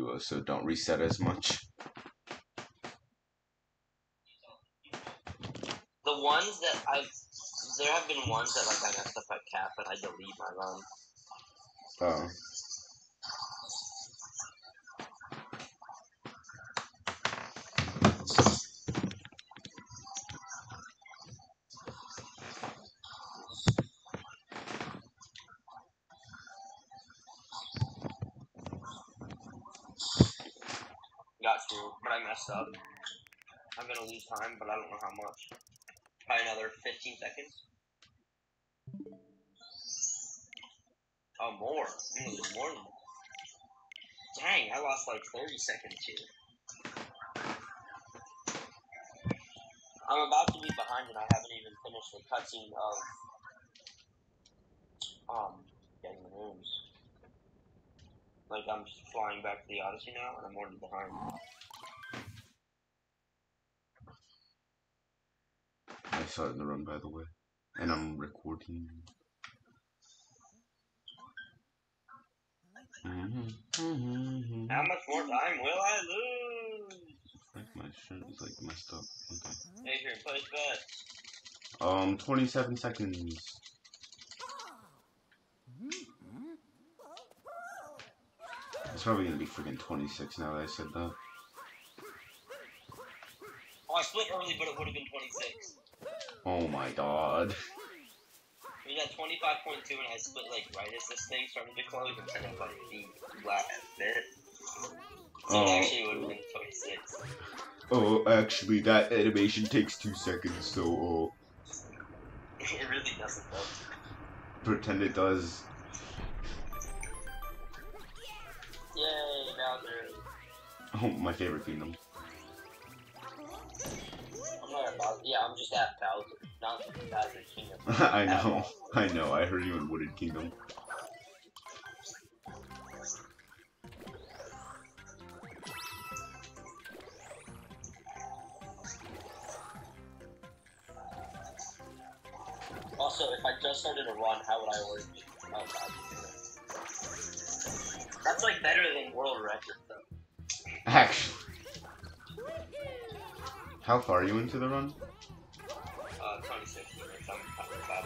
you also don't reset as much. The ones that there have been ones that like I messed up at cap and I delete my run. Oh. Got food, but I messed up. I'm gonna lose time, but I don't know how much. By another 15 seconds. Oh, more. More than more. Dang, I lost like 30 seconds here. I'm about to be behind and I haven't even finished the cutscene of getting the rooms. Like, I'm just flying back to the Odyssey now, and I'm already behind. I started the run, by the way. And I'm recording. How much more time will I lose? Like, my shirt is, like, messed up. Okay. Hey, here, place bet. 27 seconds. It's probably gonna be freaking 26 now that I said that. Oh, I split early, but it would have been 26. Oh my god. We got 25.2, and I split like right as this thing started to close, and then I like the last bit. So it actually would have been 26. Oh, actually, that animation takes 2 seconds, so. It really doesn't, though. Pretend it does. Yay, Bowser. Oh, my favorite kingdom. I'm not about, yeah, I'm just at Bowser, not Bowser Kingdom. I know, I know, I heard you in Wooded Kingdom. Also, if I just started a run, how would I always be? Oh, God. That's like better than world record though. Actually. How far are you into the run? 26 minutes. I'm kind of bad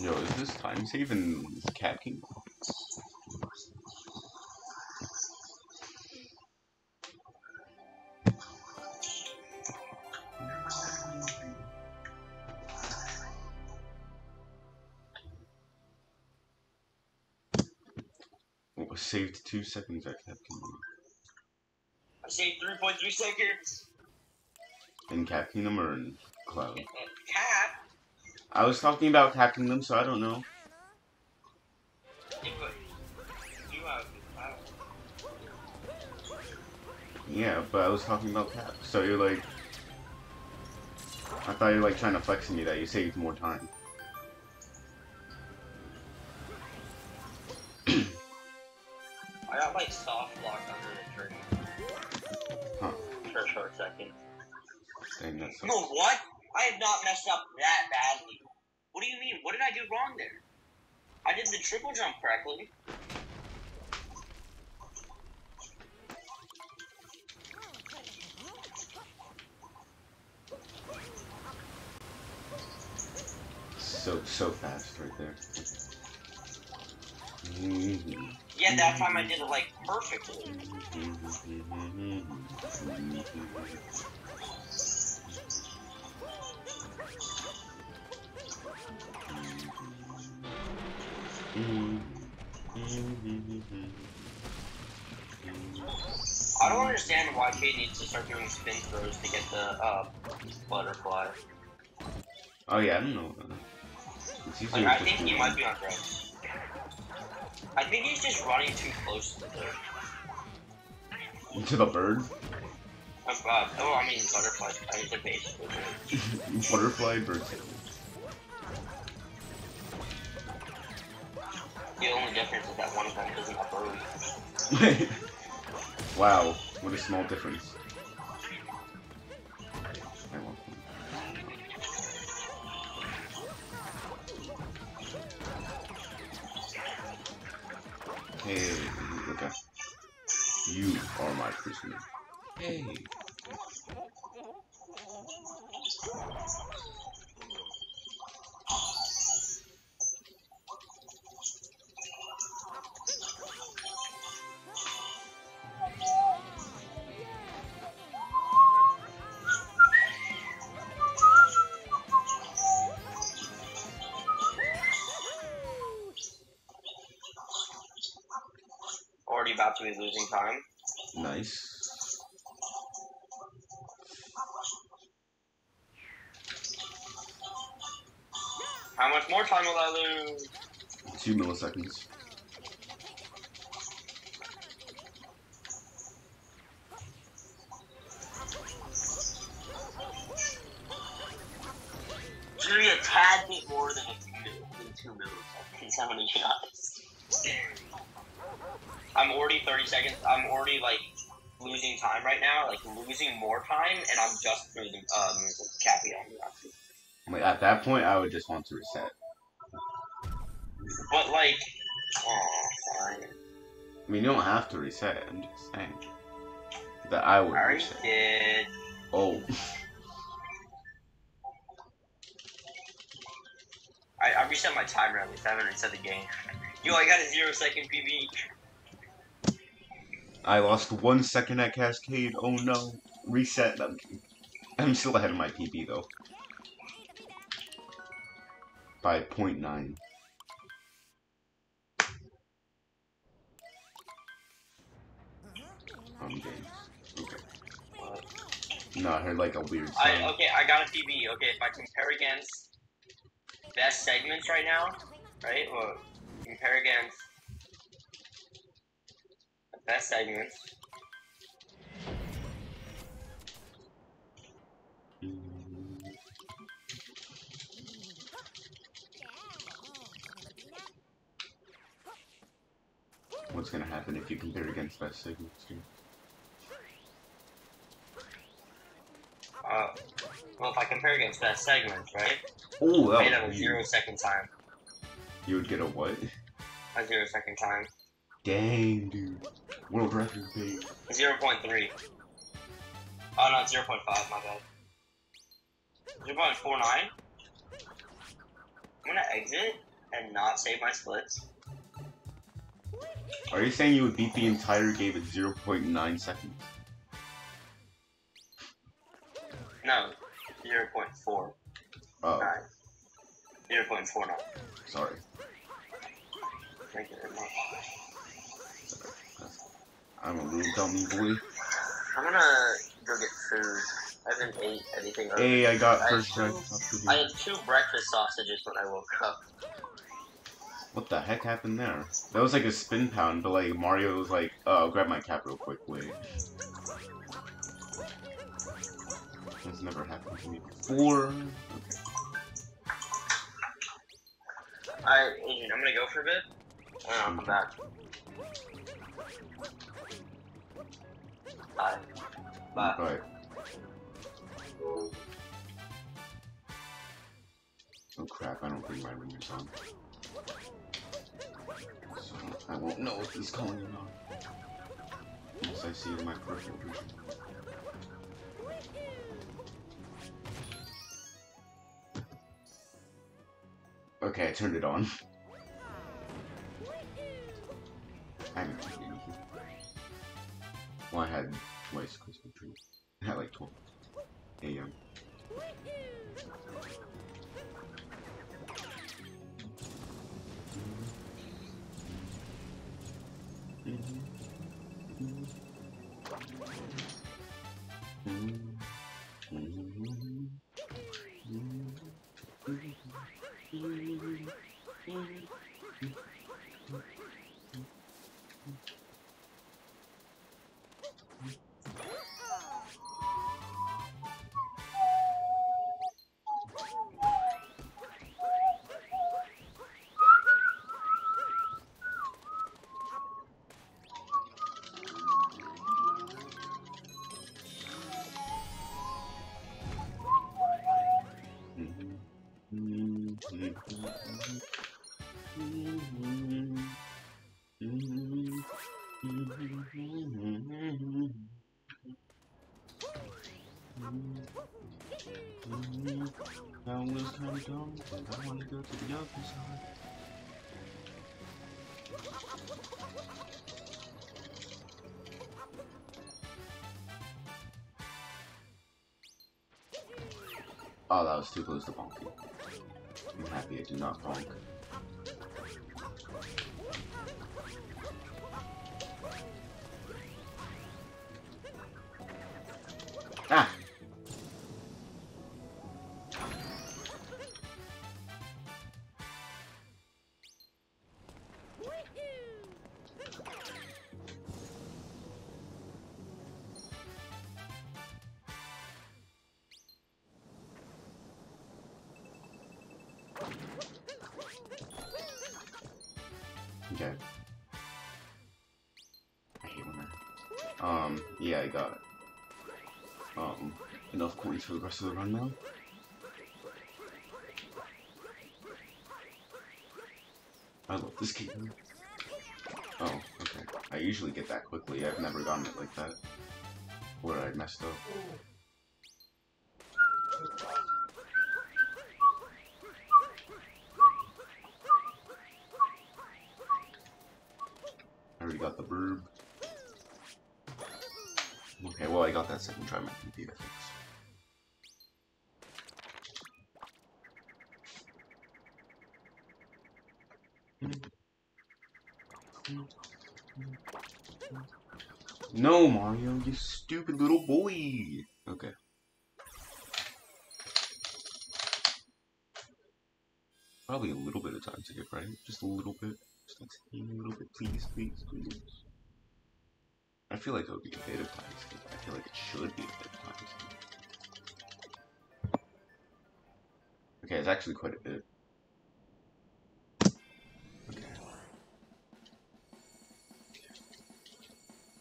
Yo, is this time save in Cat Kingdom? Oh, I saved 2 seconds at Cat Kingdom. I saved 3.3 seconds! In Cat Kingdom or in Cloud? Cat? I was talking about hacking them, so I don't know. Yeah, but I was talking about cap. So you're like... I thought you were like trying to flex on me that you saved more time. I got like soft locked under the tree. Huh. For a short second. Dang, that's so... No, what? I have not messed up that badly. What do you mean? What did I do wrong there? I did the triple jump correctly. So fast right there. Yeah, that time I did it like perfectly. I don't understand why Kate needs to start doing spin throws to get the butterfly. Oh yeah, I don't know. Like, I think he might be on drugs. I think he's just running too close to the bird. To the bird? I'm glad. Oh, I mean butterfly. I mean the base. Butterfly bird. The only difference is that one of them doesn't have early. Wow, what a small difference. Hey, okay. You are my prisoner. Hey. About to be losing time. Nice. How much more time will I lose? 2 milliseconds. Doing a tad bit more than 2 milliseconds. How many shots? I'm already 30 seconds, I'm already, like, losing time right now, like, losing more time, and I'm just through the, cappy on the Wait, at that point, I would just want to reset. But, like, oh, fine. I mean, you don't have to reset, I'm just saying. That I would reset. I did. Oh. I reset my timer at least, I haven't reset the game. Yo, I got a 0-second PB. I lost 1 second at Cascade. Oh no. Reset. I'm still ahead of my PB though. By 0.9. I'm James. Okay. No, I heard like a weird sound. Okay, I got a PB. Okay, if I compare against best segments right now, right? Well, compare against best segments. What's gonna happen if you compare against best segments here? Well, if I compare against best segments, right? Oh, that would have a 0 second time. You would get a what? A 0 second time. Dang, dude. World record, babe. 0.3. Oh no, 0.5, my bad. 0.49? I'm gonna exit and not save my splits. Are you saying you would beat the entire game at 0.9 seconds? No, 0.4. Oh. 0.49. Sorry. Thank you very much. I'm a little dummy boy. I'm gonna go get food. I haven't ate anything. Hey, I got first breakfast. I had 2 breakfast sausages when I woke up. What the heck happened there? That was like a spin pound, but like Mario was like, "Oh, grab my cap real quick, wait." That's never happened to me before. Okay. I'm gonna go for a bit. I'll come back. Bye. Bye. Bye. Oh crap, I don't think my ring is on. So I won't know if he's calling or not. Unless I see my personal vision. Okay, I turned it on. I haven't done anything. Well, I had twice Christmas tree. I had like 12 a.m. Now we'll come down, but I want to go to the other side. Oh, that was too close to bonking. I'm happy I did not bonk. Ah! Okay. I hate when I... yeah, I got it. Enough coins for the rest of the run now? I love this game. Oh, okay. I usually get that quickly. I've never gotten it like that. What, I messed up? Got the burb. Okay, well, I got that second try. My computer fix. No, Mario, you stupid little boy. Okay. Probably a little bit of time to get right. Just a little bit. A little bit, please, please, please. I feel like it would be a bit of time skip. I feel like it should be a bit of time skip. Okay, it's actually quite a bit. Okay.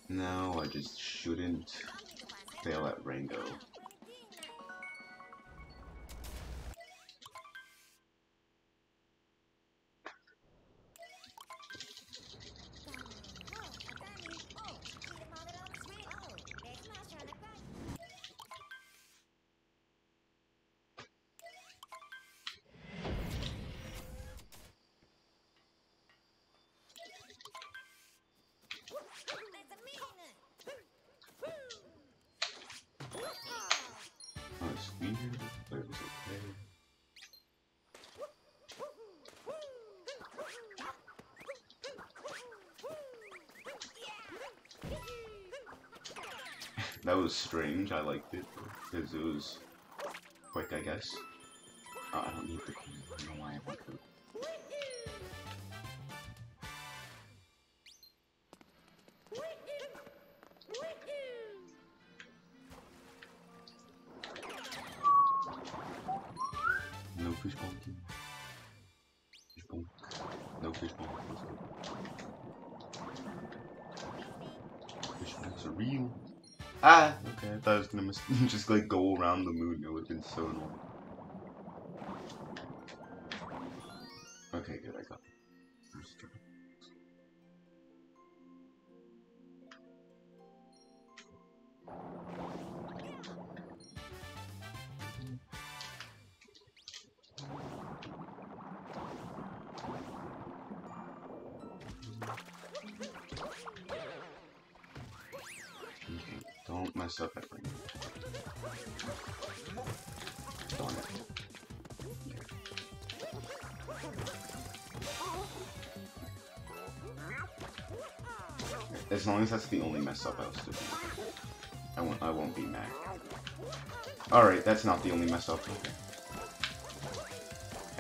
No, I just shouldn't fail at Rango. That was strange, I liked it, because it was quick, I guess. Oh, I don't need the coin, I don't know why I want to. No fish bonking. Fish bonk. No fish bonk. Fish bonks are real. Ah! Okay, I thought I was gonna just like go around the moon. It would have been so annoying. Okay, good, I got it. Don't mess up everything. Darn it. As long as that's the only mess up I'll still be. I won't be mad. Alright, that's not the only mess up. Okay.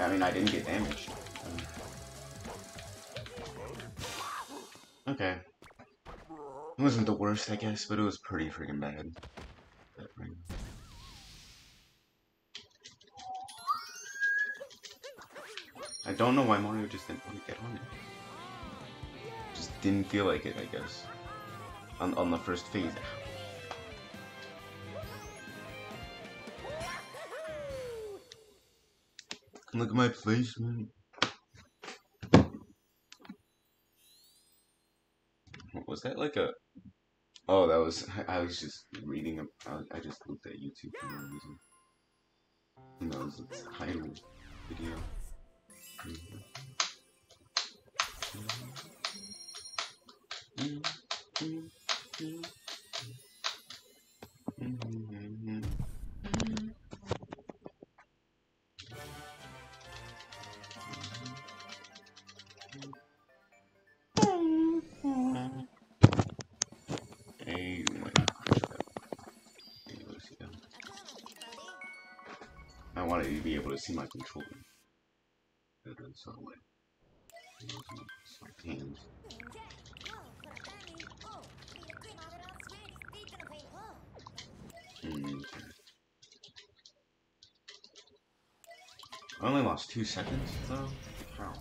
I mean, I didn't get damaged. Okay. It wasn't the worst, I guess, but it was pretty freaking bad. That ring. I don't know why Mario just didn't want to get on it. Just didn't feel like it, I guess. On the first phase. Look at my face, man. Was that like a... Oh, that was... I was just reading... I just looked at YouTube for no reason. And that was a title video. I wanted to be able to see my controller. So I only lost 2 seconds though. Wow.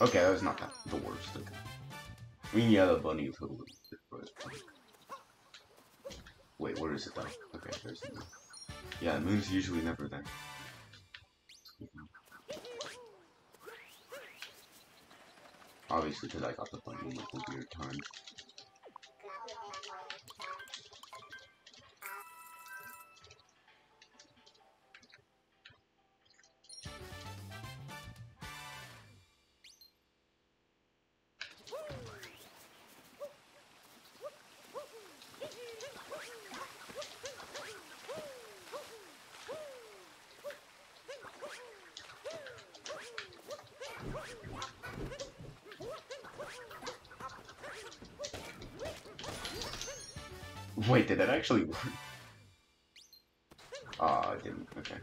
Okay, that was not that, the worst. Okay. I mean, yeah, the bunny was a little bit, but... Wait, where is it though? Okay, there's the moon. Yeah, the moon's usually never there. Obviously, because I got the bunny in a weird time. Wait, did that actually work? Ah, it didn't. Okay.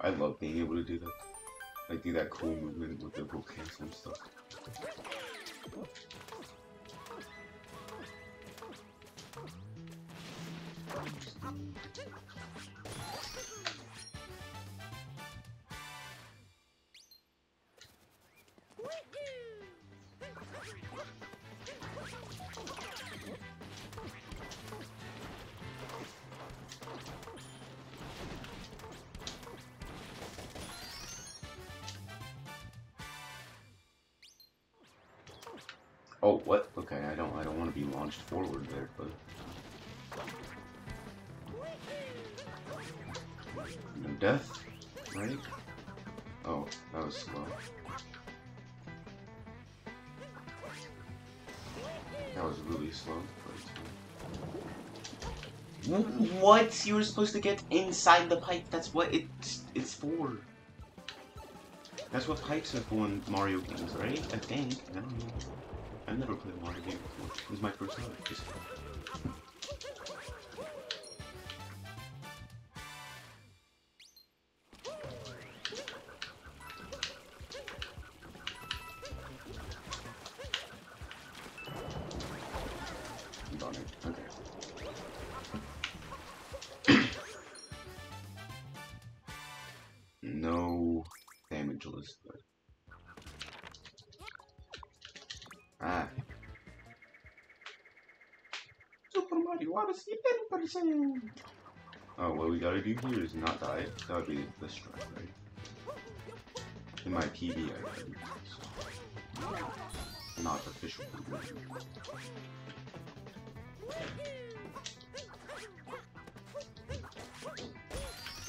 I love being able to do that. Like, do that cool movement with the volcanoes and stuff. Oh, what? Okay, I don't want to be launched forward there, but no death, right? Oh, that was slow. That was really slow. What? You were supposed to get inside the pipe. That's what it's for. That's what pipes are for in Mario games, right? I think. I don't know. I've never played a Mario game before. It was my first time. Okay. No damage list, but... Ah. Super Mario Odyssey, oh, what we gotta do here is not die. That would be the strike, right? In my PB, I gotta do this. Not official PB.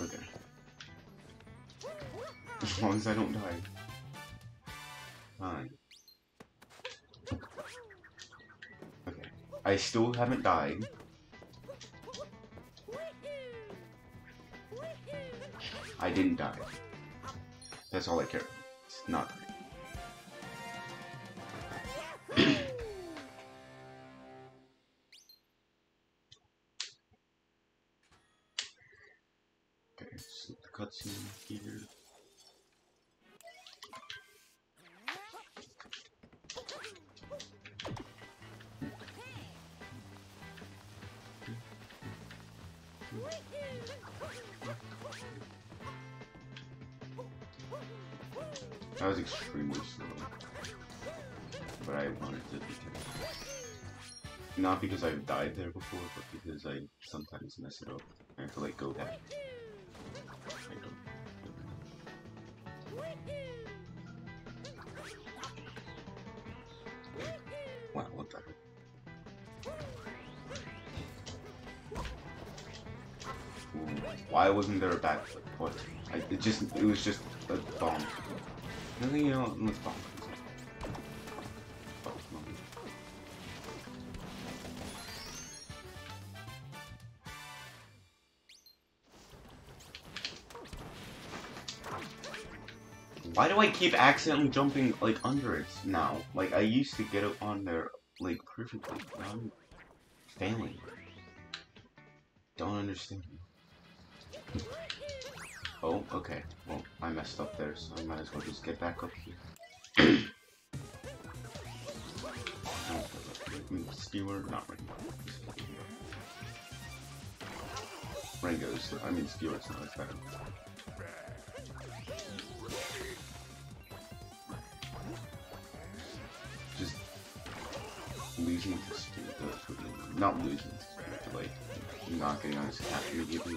Okay. As long as I don't die. Fine. I still haven't died. I didn't die. That's all I care about. It's not dying. Okay, so the cutscene here. That was extremely slow, but I wanted to because, not because I've died there before, but because I sometimes mess it up. I have to like go back. I don't. Wow, what the heck? Why wasn't there a back foot? What? It was just a bomb. Nothing, you know, let's bomb. Why do I keep accidentally jumping, like, under it now? Like, I used to get up on there, like, perfectly. Now I'm failing. Don't understand. Oh, okay. Well, I messed up there, so I might as well just get back up here. Skewer? Not Rango. Rango's, I mean, Skewer's not as bad. Just losing to Skewer. Not losing to Skewer, but like, not getting on his cap immediately.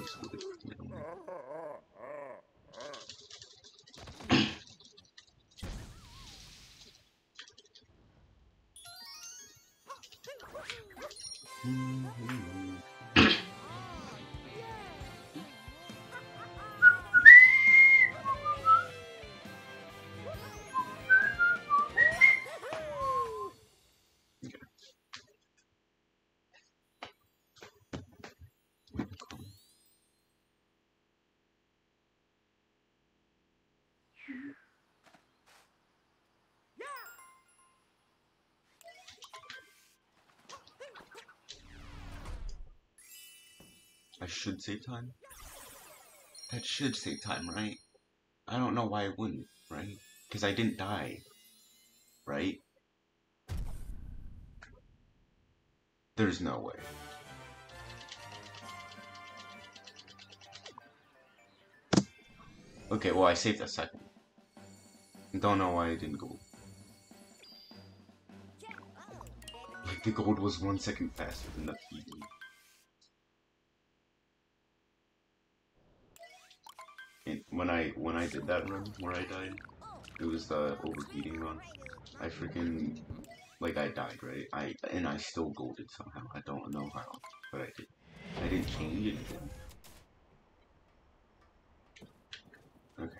I should save time? That should save time, right? I don't know why I wouldn't, right? Because I didn't die, right? There's no way. Okay, well, I saved a second. Don't know why I didn't go. Like, the gold was 1 second faster than the feeding. When I did that run where I died, it was the overheating run. I freaking, like, I died, right? And I still golded somehow. I don't know how, but I did. I didn't change anything. Okay.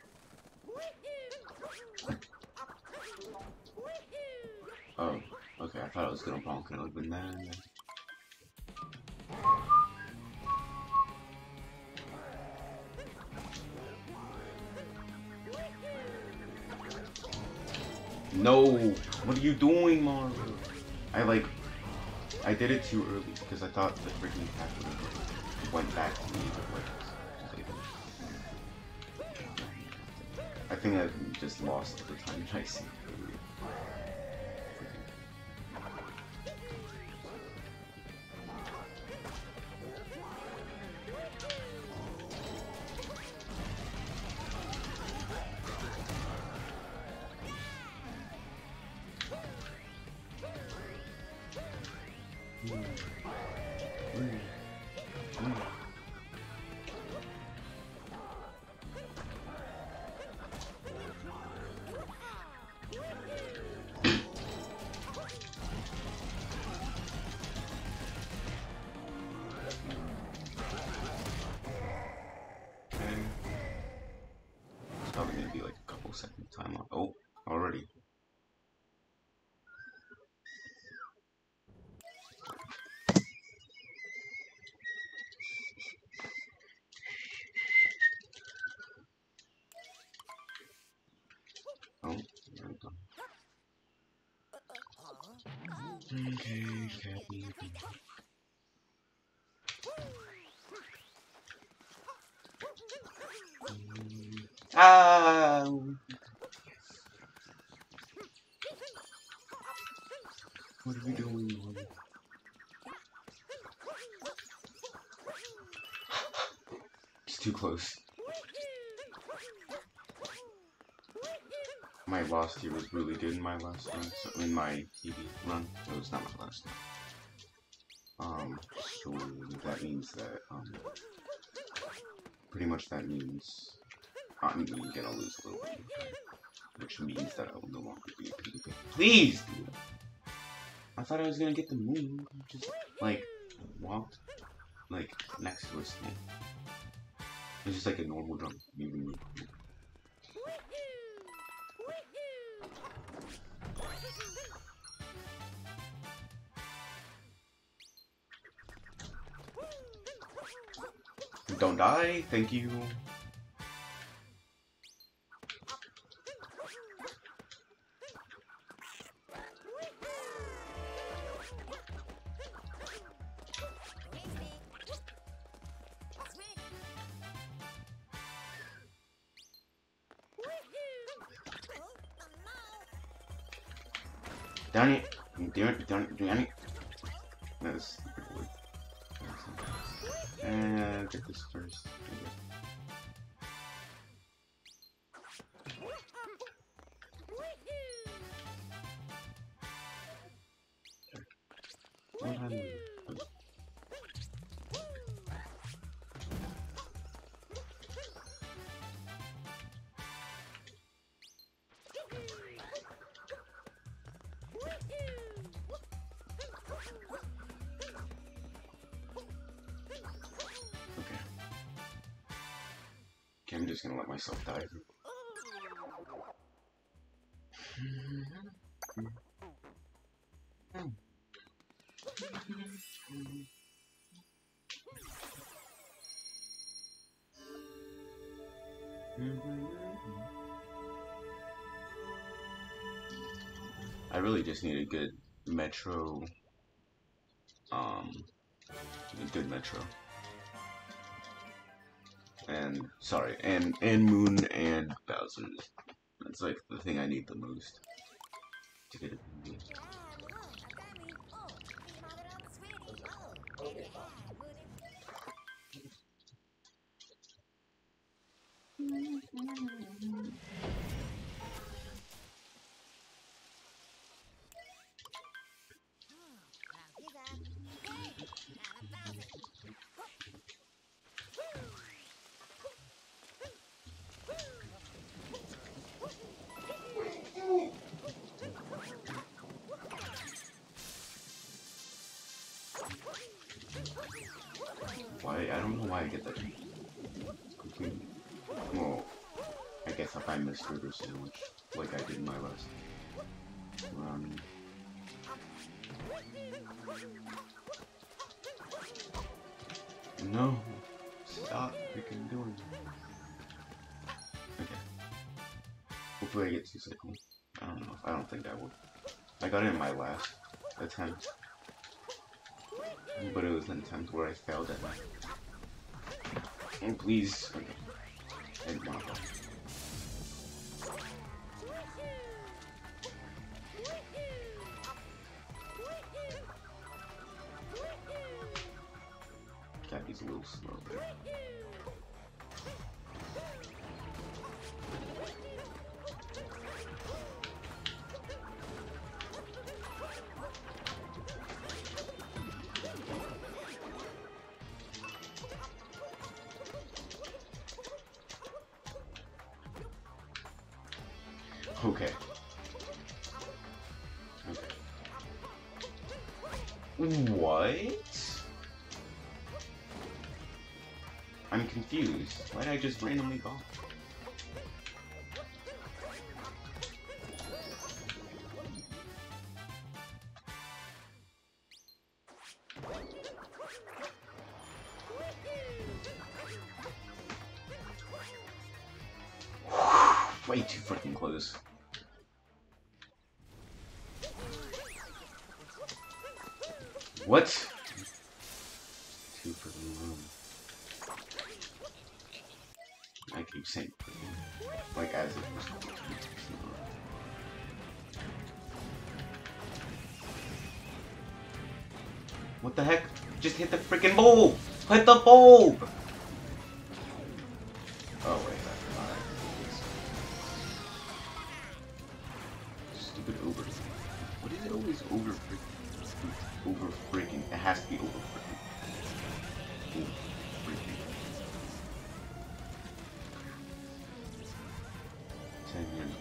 Oh, okay. I thought I was gonna bonk it open then. No! What are you doing, Mario? I did it too early because I thought the freaking attack went back to me either way. I think I just lost the time I see. Okay, happy. Ah! What are we doing? too close. My velocity was really good in my last run, so in my TV run. No, it's not my last run. So that means that, pretty much that means I'm gonna lose a little bit, which means that I will no longer be a PvP. Please! Dude. I thought I was gonna get the moon, just, like, walked, like, next to a snake. It's just like a normal jump, even don't die, thank you. Darn it! Damn it! Darn it! Damn it! That was stupid word. And get this first. I'm just gonna let myself die. I really just need a good metro. And sorry, and Moon and Bowser's. That's like the thing I need the most to get it. Why? I don't know why I get that. Well, I guess if I missed River Sandwich, like I did in my last run. No! Stop freaking doing it. Okay. Hopefully I get 2 seconds. I don't know. I don't think I would. I got it in my last attempt. But it was an attempt where I failed at that. Oh, please. Okay. I didn't want to fall. Cappy's a little slow there. Okay. Okay. What? I'm confused. Why did I just randomly go? Way too freaking close. What? Two for the moon. I keep saying like as if what the heck? Just hit the freaking bulb! Hit the bulb!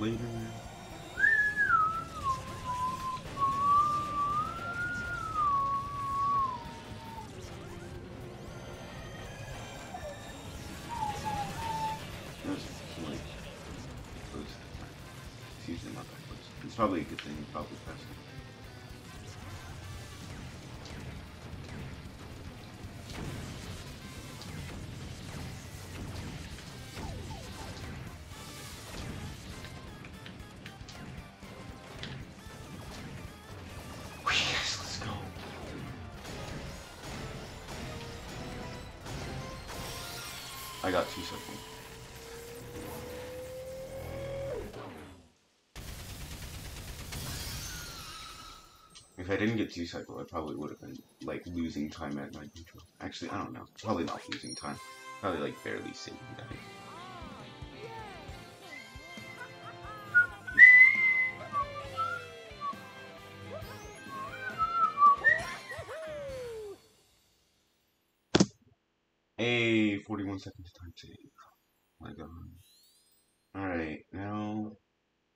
later. It's probably a good thing, probably faster. I got 2 seconds. If I didn't get G-Cycle, I probably would have been, like, losing time at my control. Actually, I don't know. Probably not losing time. Probably, like, barely saving time. Hey, 41 seconds time save. My god. Alright, now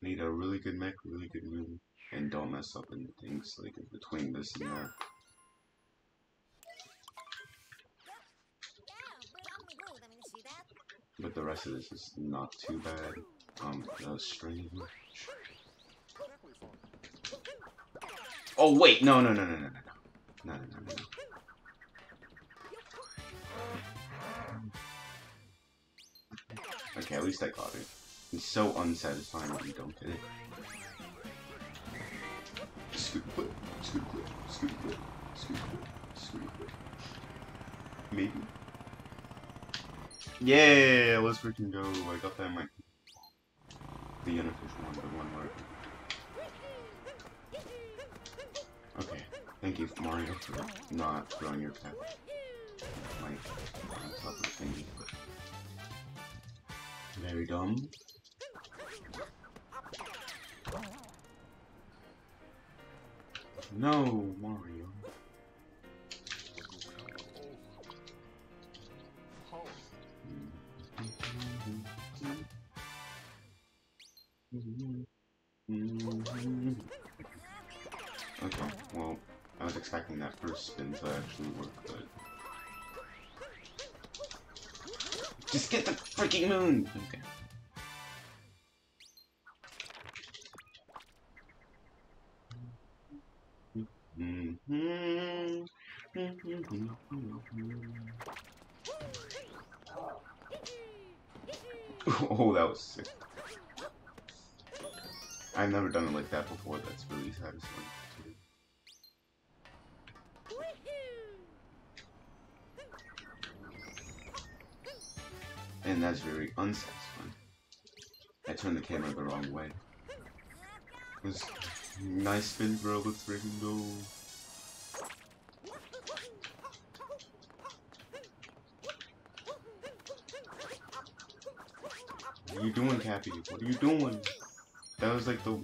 need a really good mech, really good move, and don't mess up in things like between this and that. But the rest of this is not too bad. That was strange. Oh wait, no. Okay, at least I caught it. It's so unsatisfying when you don't get it. Scoot clip. Maybe. Yeah, let's freaking go. I got that mic. The unofficial one, the one where. Okay, thank you, Mario, for not throwing your cat. Like, on top of the thingy. Very dumb. No, Mario. Okay, well, I was expecting that first spin to actually work, but... Just get the freaking moon! Okay. Oh, that was sick. I've never done it like that before, that's really satisfying. And that's very unsatisfying. I turned the camera the wrong way. It was nice spin, bro. Let's freaking go. What are you doing, Cappy? What are you doing? That was like the...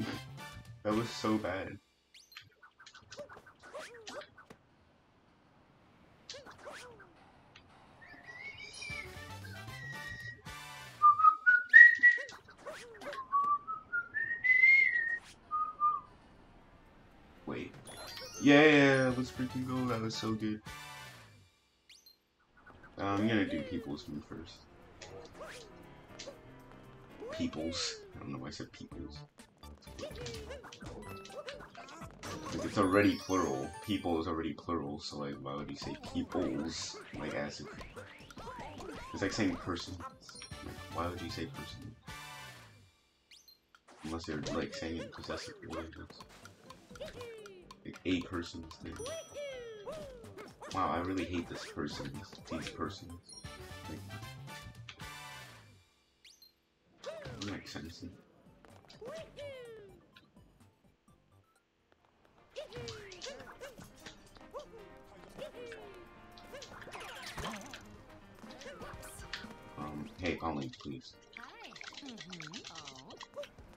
That was so bad. Wait. Yeah, let's freaking go. That was so good. I'm gonna do people's move first. Peoples. I don't know why I said peoples. Like, it's already plural. People is already plural, so like, why would you say peoples? Like, as if... It's like saying person. Like, why would you say person? Unless you're like saying it because that's the word. Like, a person's thing. Wow, I really hate this person. These persons. Like, makes sense. Hey, Ollie, please.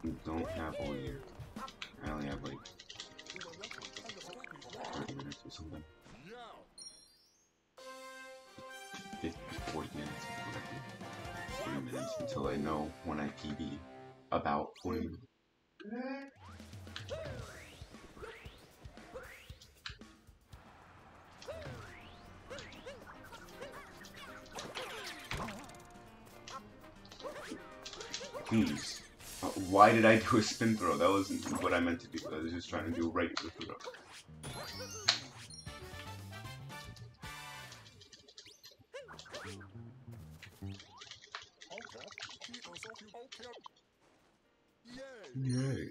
You don't have all year. I only have like 30 minutes or something. 40 minutes. 3 minutes until I know when I PB. about Bloom. Please. Why did I do a spin throw? That wasn't what I meant to do. I was just trying to do a regular throw. Yay.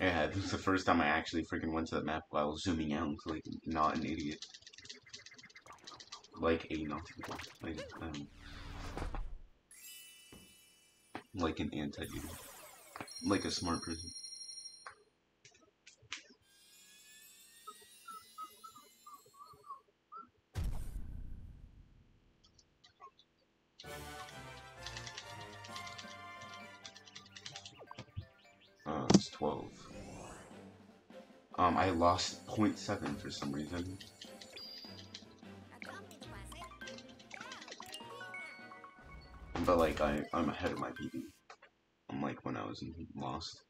Yeah, this is the first time I actually freaking went to that map while zooming out, like, not an idiot. Like a nautical. Like an anti-idiot. Like a smart person. It's 12. I lost 0.7 for some reason. But like, I'm ahead of my PB. I'm like when I was in Lost.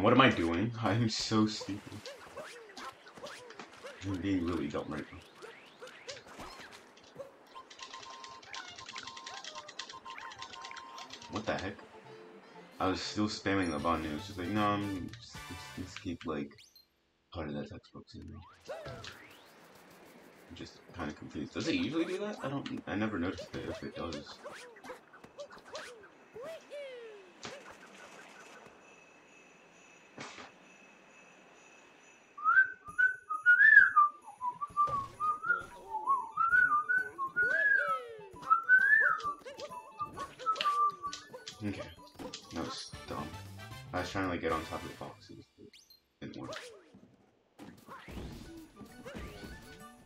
What am I doing? I'm so stupid. I'm being really dumb right now. What the heck? I was still spamming the button. It was just like, no, I'm just, let's keep like part of that Xbox in there. I'm just kind of confused. Does it usually do that? I never noticed that if it does. Okay, that was dumb. I was trying to like get on top of the boxes, but it didn't work.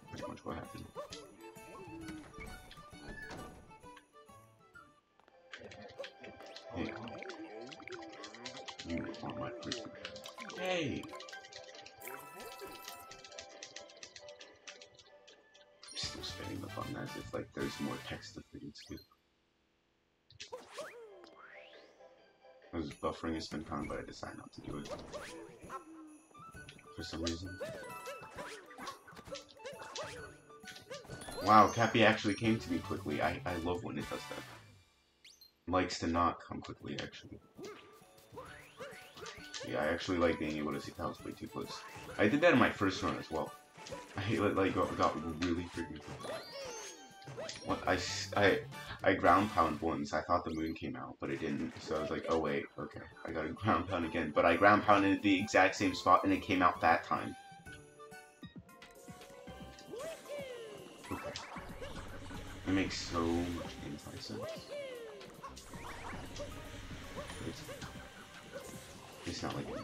Pretty much what happened. Hey, you are my person. Hey! I'm still spinning the button as if like there's more text to fit into. I was buffering a spin pound, but I decided not to do it for some reason. Wow, Cappy actually came to me quickly. I love when it does that. Likes to not come quickly, actually. Yeah, I actually like being able to see tiles way too close. I did that in my first run as well. I like got really freaking close. What? I ground pound once, I thought the moon came out, but it didn't, so I was like, oh wait, okay, I gotta ground pound again, but I ground pounded the exact same spot and it came out that time. Okay. It makes so much anti-sense. It's not like it.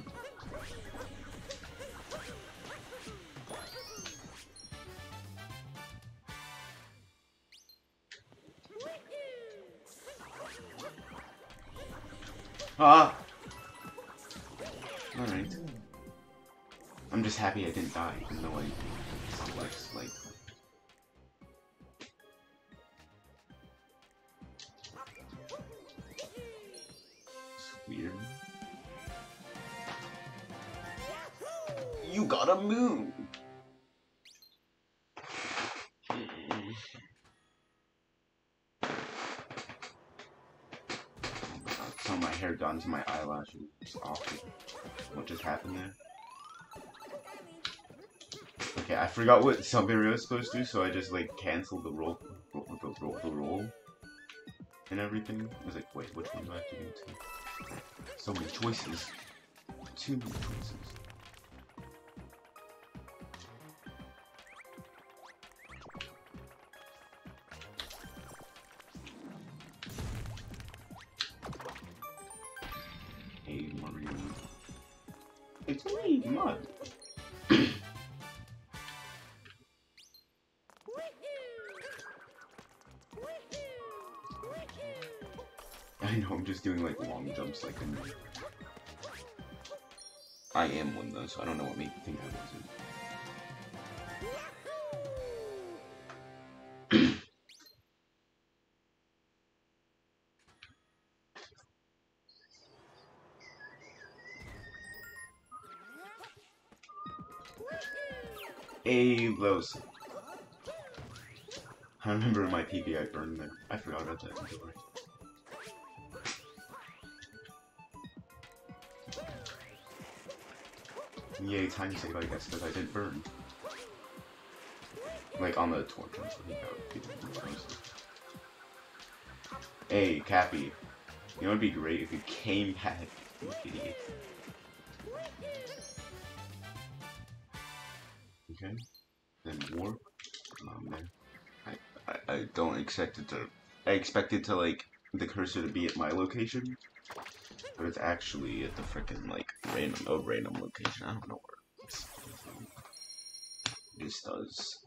Ah! Alright. I'm just happy I didn't die, even though I select, like... It's weird. You got a moon! My hair got into my eyelashes. It's awful. What just happened there? Okay, I forgot what Salverio was supposed to do, so I just like canceled the roll and everything. I was like, wait, which one do I have to do too? So many choices. Too many choices. It's me, come on. I know, I'm just doing like long jumps like I'm... I am one though, so I don't know what made you think I wasn't. Those. I remember my PB I burned there. I forgot about that. Yay, time save, I guess, because I did burn. Like on the torch, I'm thinking that would be the most. Hey, Cappy. You know it'd be great if you came back, you idiot. Okay. Then warp. Man. I don't expect it to. I expected to like the cursor to be at my location, but it's actually at the frickin' like random location. I don't know where it's from. This does.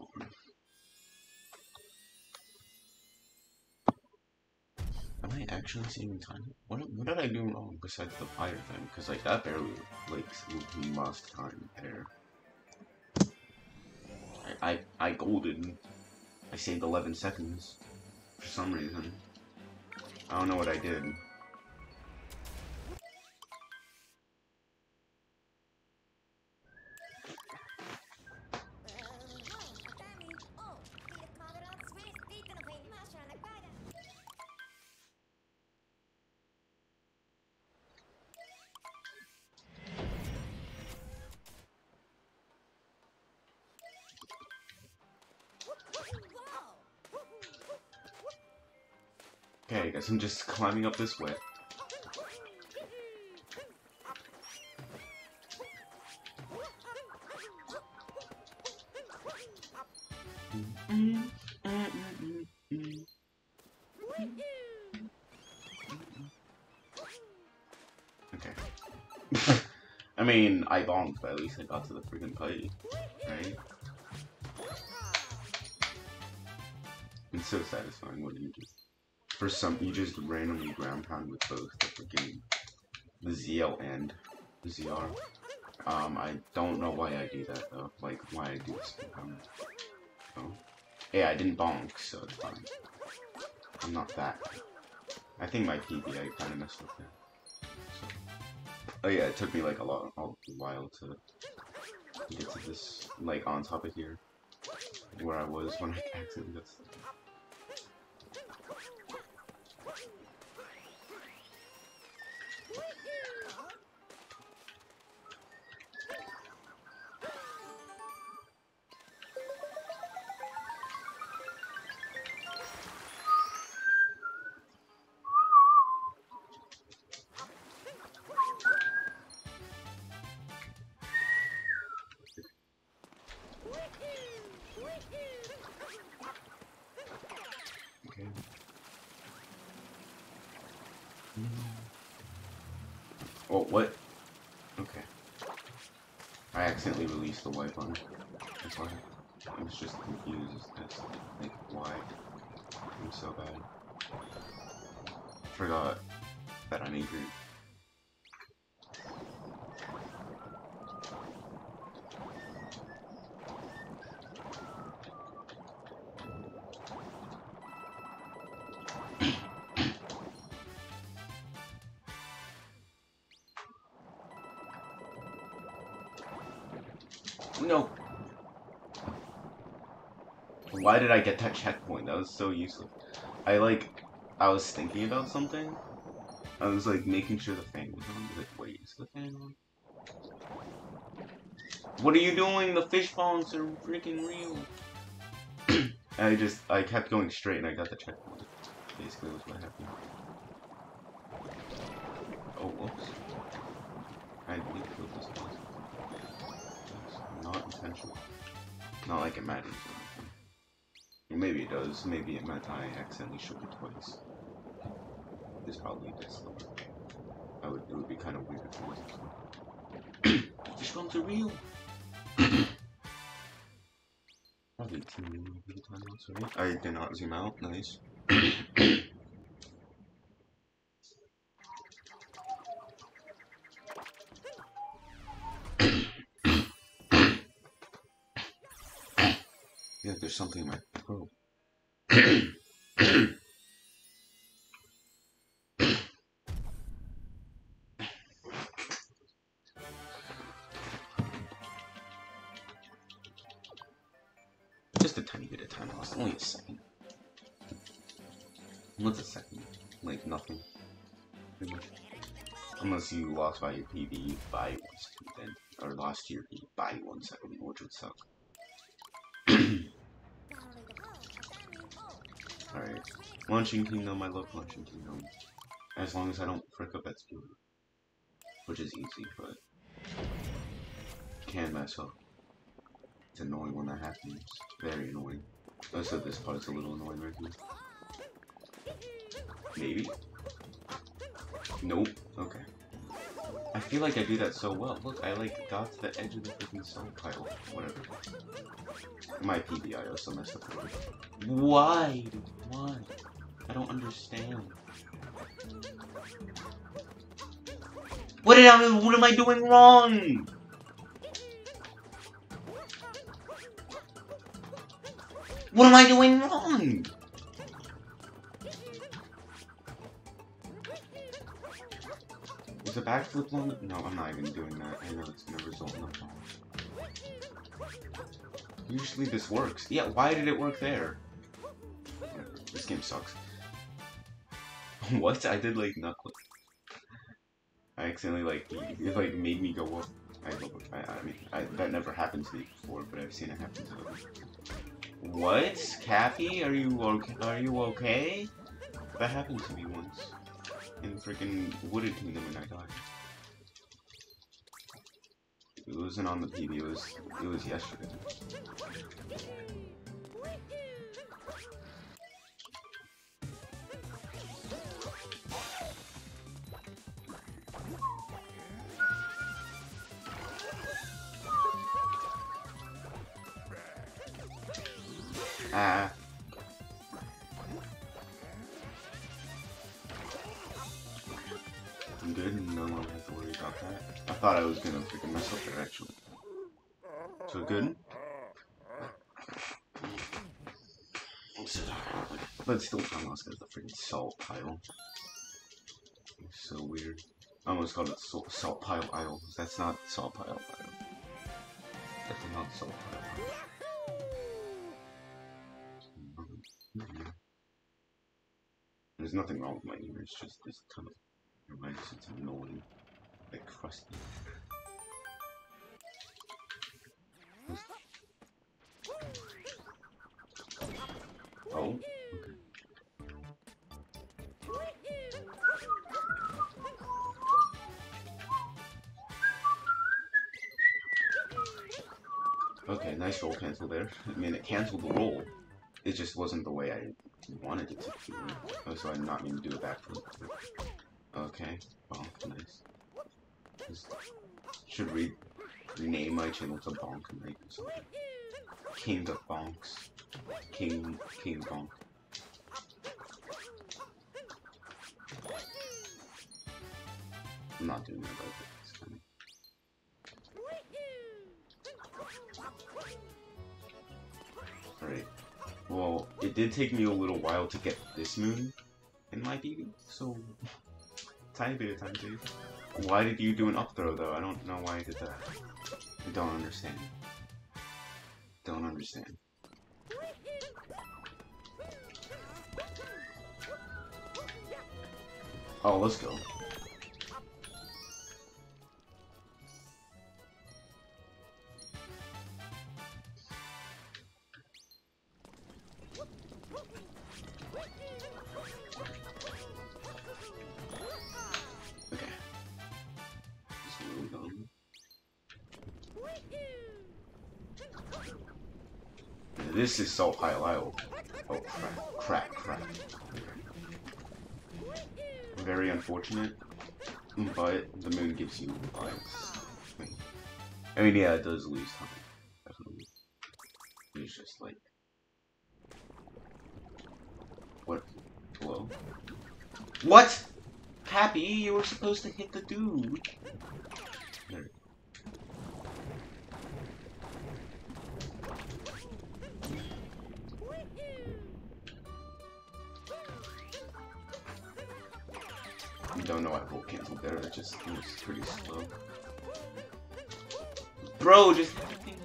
Am I actually saving time? What did I do wrong besides the fire thing? Because like that barely like lost time there. I golden. I saved 11 seconds for some reason. I don't know what I did. Okay, I guess I'm just climbing up this way. Okay. I mean, I bombed, but at least I got to the freaking party, right? It's so satisfying, what do you do? For some, you just randomly ground pound with both the freaking the ZL and the ZR. I don't know why I do that though. Like why I do this. Oh, yeah, I didn't bonk, so it's fine. I'm not that. I think my PB I kind of messed up there. So. Oh yeah, it took me like a while to get to this, like on top of here, where I was when I accidentally got stuck. Oh, what? Okay. I accidentally released the wipe on it. That's why I was just confused as to like why I'm so bad. Forgot that I need green. No. Why did I get that checkpoint? That was so useless. I was thinking about something. I was like making sure the fan was on. I was like, wait, is the fan on? What are you doing? The fish bongs are freaking real. And I kept going straight and I got the checkpoint. Basically was what happened. Oh, whoops. I didn't kill this boss. Not intentional. Not like it matters or anything. Well, maybe it does. Maybe it meant I accidentally shook it twice. This probably did slower. It would be kind of weird if it wasn't. becomes a real. I did not zoom out, nice. Yeah, there's something in my throat. Just a tiny bit of time lost, only a second. What's a second? Like nothing. Unless you lost by your PB by 1 second then. Or lost your PB by 1 second, which would suck. Alright. Lunching Kingdom, I love Lunching Kingdom. As long as I don't frick up at speed. Which is easy, but can mess up. It's annoying when that happens. Very annoying. I said this part is a little annoying right here. Maybe? Nope. Okay. I feel like I do that so well. Look, I like got to the edge of the freaking song title. Whatever. My PBI also messed up. Why? Why? I don't understand. What am I doing wrong? What am I doing wrong? Is a backflip long? No, I'm not even doing that. I know it's gonna result in a fall. Usually this works. Yeah, why did it work there? Whatever. This game sucks. What? I did like knuckle. I accidentally like it like made me go up. I mean, that never happened to me before, but I've seen it happen to me. What? Kathy, are you okay? That happened to me once. In the freaking Wooded Kingdom and I died. It wasn't on the PB, it was yesterday. Ah. I'm good and no longer have to worry about that. I thought I was gonna freaking mess up there actually. So good? But still time lost because the freaking salt pile. It's so weird. I almost called it salt pile isle. That's not salt pile isle. That's not salt pile isle. There's nothing wrong with my ear, it's just this ton of reminds it's annoying. Like crusty. Oh, okay. Okay, nice roll cancel there. I mean it cancelled the roll. It just wasn't the way I wanted it to be. Oh, so I'm not going to do a backflip. Okay. Bonk. Nice. Just should rename my channel to Bonk Night or something. King of Bonks. King Bonk. I'm not doing that, but it's funny. Alright. Well, it did take me a little while to get this moon in my PB, so tiny bit of time too. Why did you do an up throw though? I don't know why I did that. I don't understand. Don't understand. Oh, let's go. This is Salt Pile Isle. Oh, crap. Very unfortunate, but the moon gives you lives. I mean, yeah, it does lose time. Definitely. It's just like... What? Hello? What?! Happy, you were supposed to hit the dude! There. I don't know why I pulled cancel there, that just moves pretty slow. Bro, just hit the thing!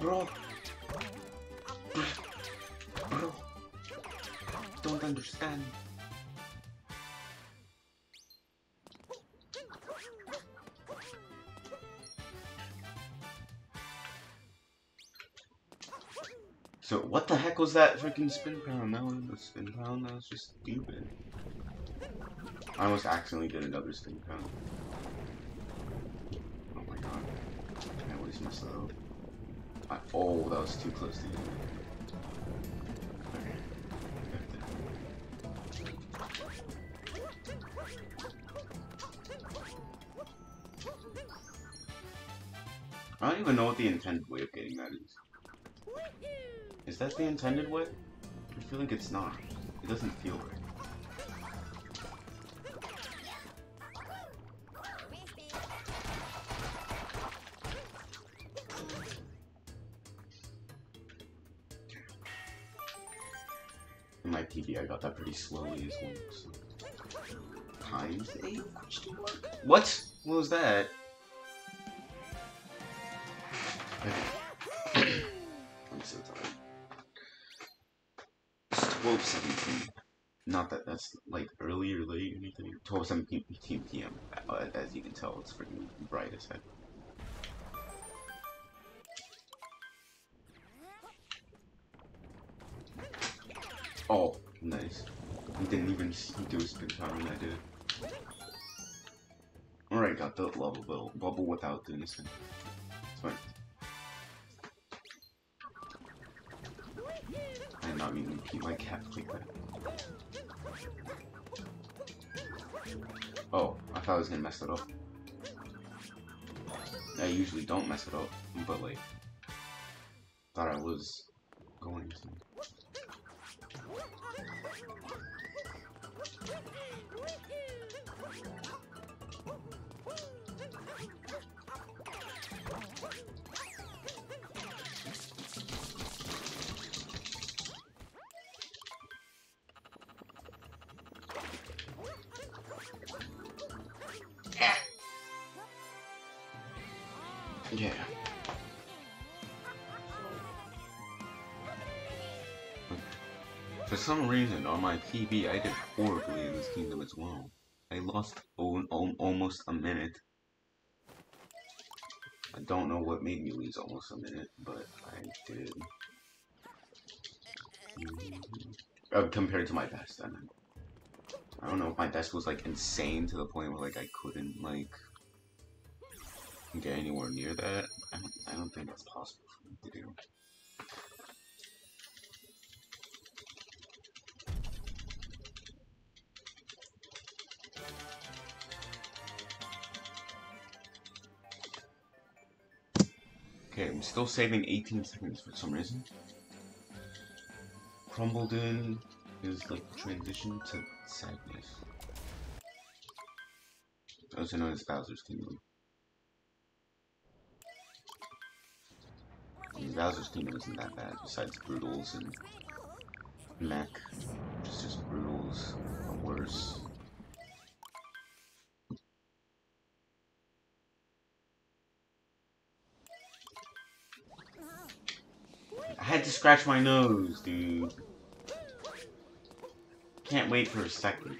Bro! Bro! Don't understand. So what the heck was that freaking spin pound? That was the spin pound? That was just stupid. I almost accidentally did another spin pound. Oh my god. I always messed that up. Oh, that was too close to the end. I don't even know what the intended way of getting that is. Is that the intended way? I feel like it's not. It doesn't feel right. In my PB, I got that pretty slowly as well. So. Times 8? What? What was that? I'm so tired. It's 12:17. Not that that's like early or late or anything. 12:17 p.m. As you can tell, it's freaking bright as heck. Oh, nice. I didn't even do a spin time when I did. Alright, got the level bubble without doing this thing. It's fine. I'm not even repeat my cap like that. Oh, I thought I was gonna mess it up. I usually don't mess it up, but like, thought I was going to. Yeah. For some reason, on my PB, I did horribly in this kingdom as well. I lost almost a minute. I don't know what made me lose almost a minute, but I did. Compared to my best, I mean. I don't know if my best was like insane to the point where like I couldn't like get anywhere near that. I don't think that's possible for me to do. Okay, I'm still saving 18 seconds for some reason. Crumbled in is like the transition to sadness. Also known as Bowser's Kingdom. Bowser's Kingdom isn't that bad, besides Brutals and Mech. It's just Brutals are worse. I had to scratch my nose, dude. Can't wait for a second.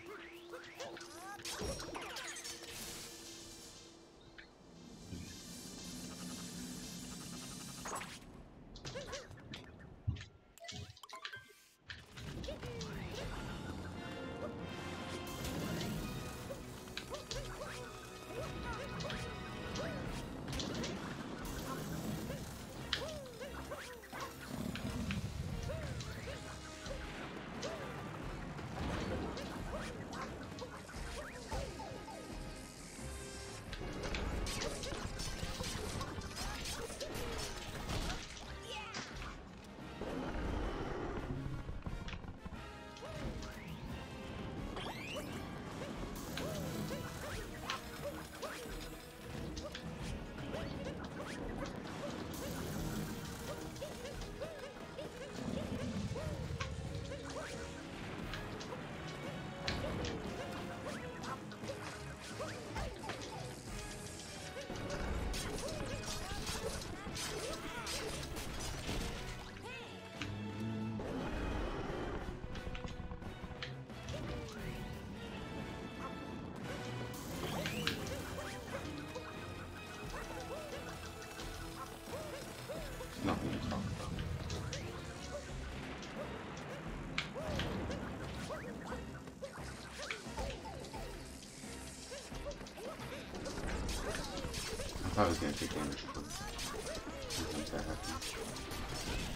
nothing to talk about. I thought I was going to take damage from it. Sometimes that happens.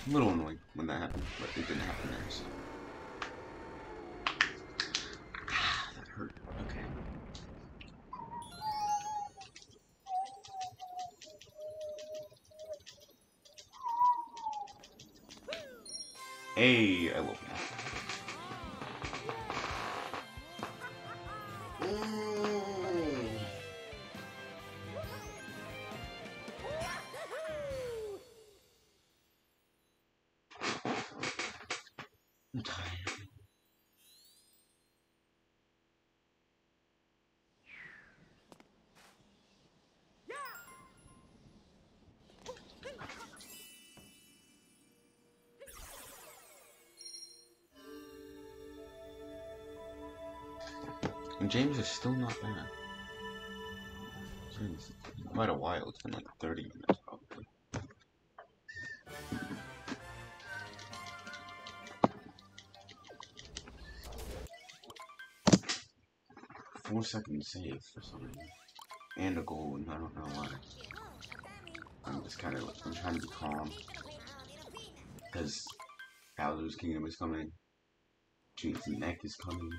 A little annoying when that happened, but it didn't happen there, so. That hurt. Okay. Hey, I love that. I'm tired. And James is still not bad. It's been quite a while, it's been like 30 minutes probably. Four-second save for some reason. And a goal, and I don't know why. I'm just kind of, I'm trying to be calm. Because Bowser's Kingdom is coming. James' neck is coming.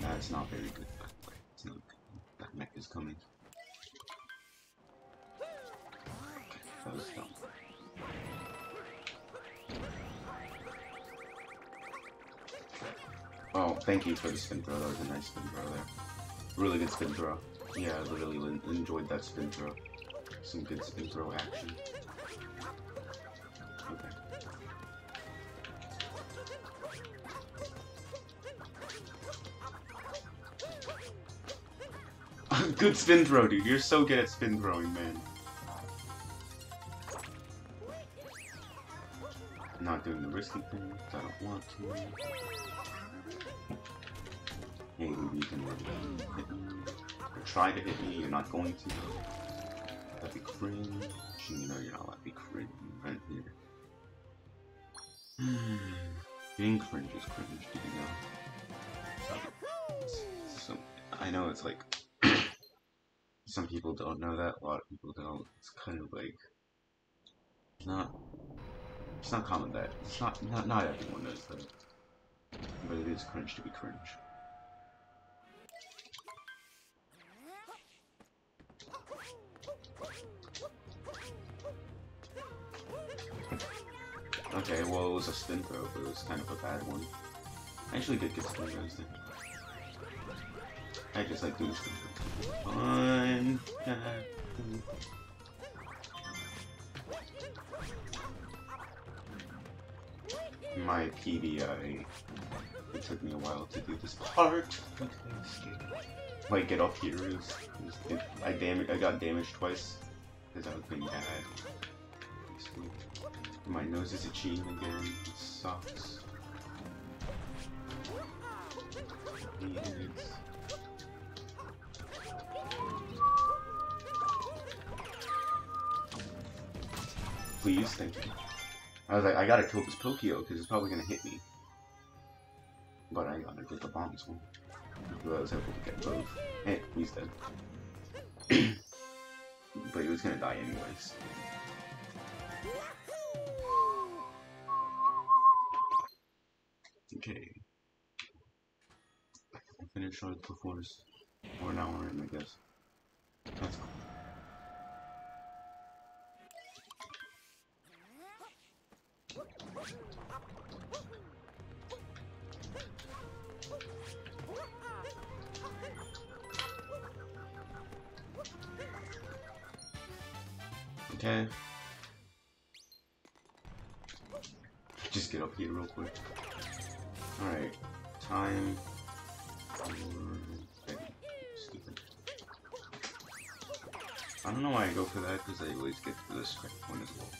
That's not very good, by the way. It's not good. That mech is coming. Okay, that was dumb. Oh, thank you for the spin throw. That was a nice spin throw there. Really good spin throw. Yeah, I really enjoyed that spin throw. Some good spin throw action. Good spin throw, dude. You're so good at spin throwing, man. I'm not doing the risky thing. I don't want to. Maybe you can hit me. Or try to hit me. You're not going to. That'd be cringe. You know you're not allowed to be cringe right here. Being cringe is cringe, dude. You know? So, I know it's like. Some people don't know that, a lot of people don't. It's kind of like it's not common that it's not everyone knows that. But it is cringe to be cringe. Okay, well it was a spin throw, but it was kind of a bad one. I actually did get spin throws there. I just like doing spin throws. One, two. My PBI. It took me a while to do this part. Like get off here is I got damaged twice because I was being bad. My nose is itching again. It sucks. It's please, thank you. I was like, I gotta kill this Pilkio, because it's probably gonna hit me. But I gotta get the bombs one. So I was able to get both. Hey, he's dead. But he was gonna die anyways. Okay. I finished with the force. Or an hour in, I guess. That's cool. Okay. Just get up here real quick. Alright. Time. Stupid. I don't know why I go for that, because I always get to this checkpoint as well.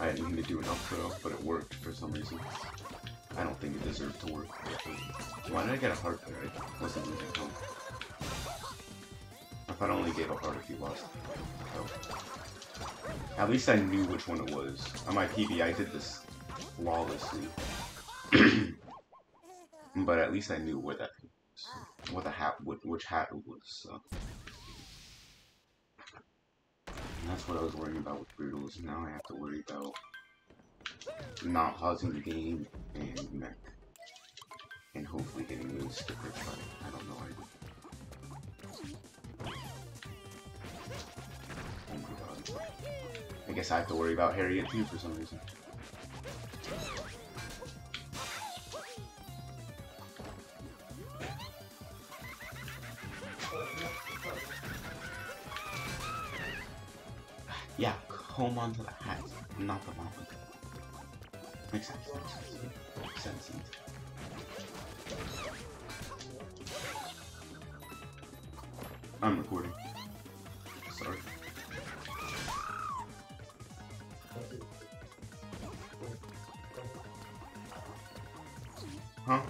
I didn't mean to do an up throw, but it worked for some reason. I don't think it deserved to work. Why did I get a heart there? I wasn't losing home. If I'd only gave a heart if you lost. Oh. At least I knew which one it was. On my PB, I did this flawlessly. But at least I knew where that was. What the hat, which hat it was, so. And that's what I was worrying about with Brutalism. Now I have to worry about not pausing the game and mech. And hopefully getting a sticker shot. I don't know, oh my god. I guess I have to worry about Harriet too for some reason. Yeah, comb onto the hat, not the mountain. Makes sense. Makes sense. I'm recording. Sorry. Huh?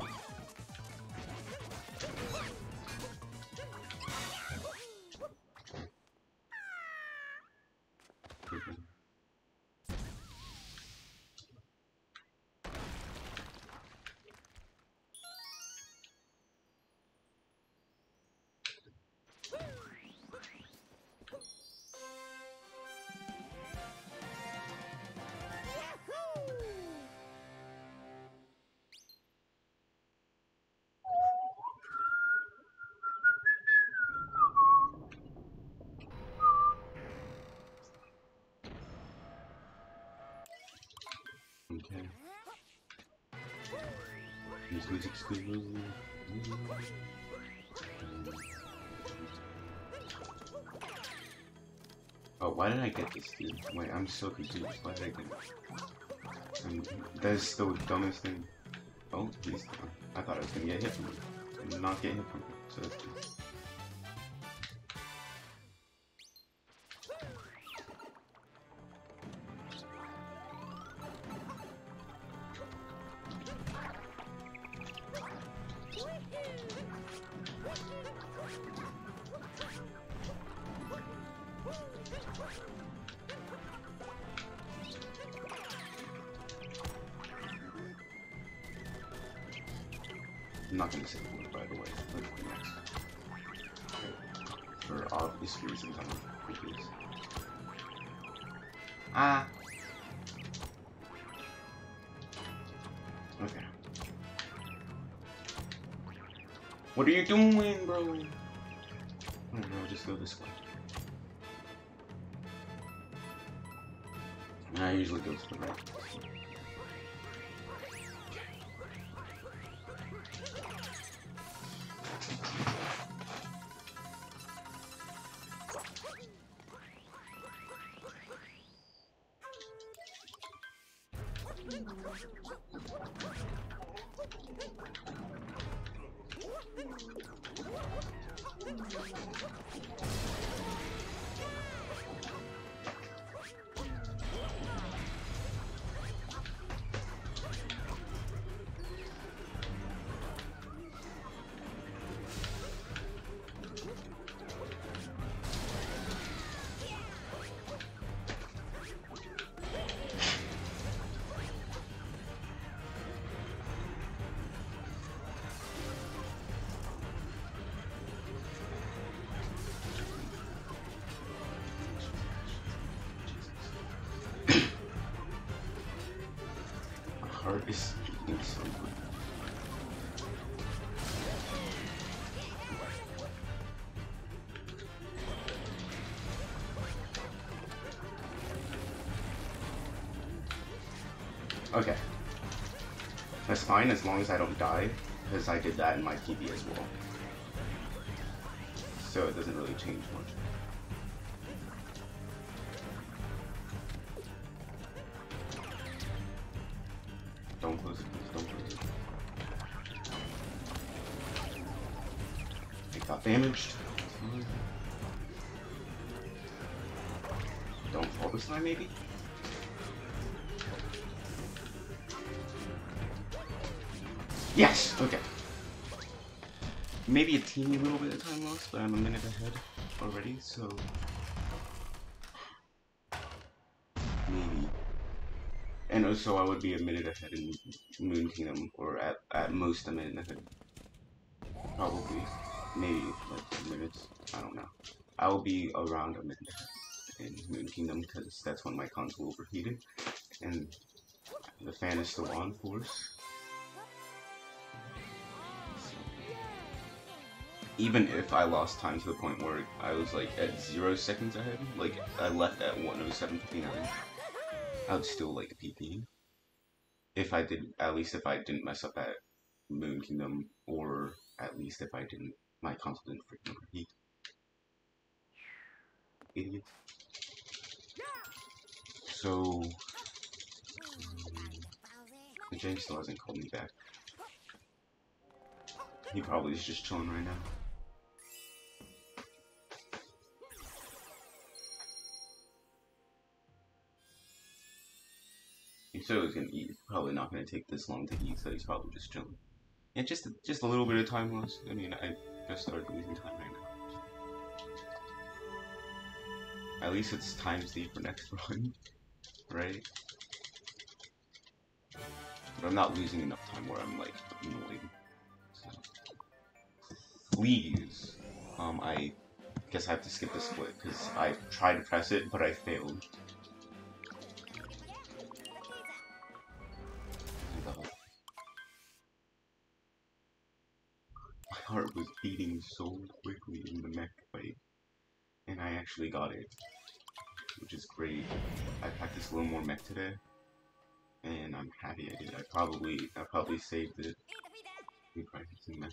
Okay. This music's good. Oh, why did I get this, dude? Wait, I'm so confused. Why did I get it? That is the dumbest thing. Oh, please. I thought I was gonna get hit from it. I did not get hit from it, so that's good. I'm not gonna say the word, by the way. Let's go next. Okay. For obvious reasons, I'm not confused. Ah! Okay. What are you doing, bro? I don't know, just go this way. I usually go to the right. It's so good. Okay. That's fine as long as I don't die, because I did that in my PB as well. So it doesn't really change much. Don't close it, please. Don't close it. It got damaged. Don't fall this time, maybe? Yes! Okay. Maybe a teeny little bit of time lost, but I'm a minute ahead already, so... maybe. And also I would be a minute ahead in Moon Kingdom, or at most a minute ahead. Probably. Maybe like 10 minutes. I don't know. I will be around a minute ahead in Moon Kingdom, because that's when my console overheated. And the fan is still on, of course. Even if I lost time to the point where I was like at 0 seconds ahead, like I left at 1:07:59, I would still like PP. At least if I didn't mess up at Moon Kingdom, or at least if I didn't, my console didn't freaking repeat. Idiot. So, James still hasn't called me back. He probably is just chilling right now. He said it was gonna eat. It's probably not gonna take this long to eat, so he's probably just chilling. Yeah, just a little bit of time lost. I mean, I just started losing time right now. At least it's time saved for next run, right? But I'm not losing enough time where I'm like annoyed. So. Please, I guess I have to skip this split because I tried to press it, but I failed. My heart was beating so quickly in the mech fight, and I actually got it, which is great. I practiced a little more mech today, and I'm happy I did. I probably saved it. We practicing mech.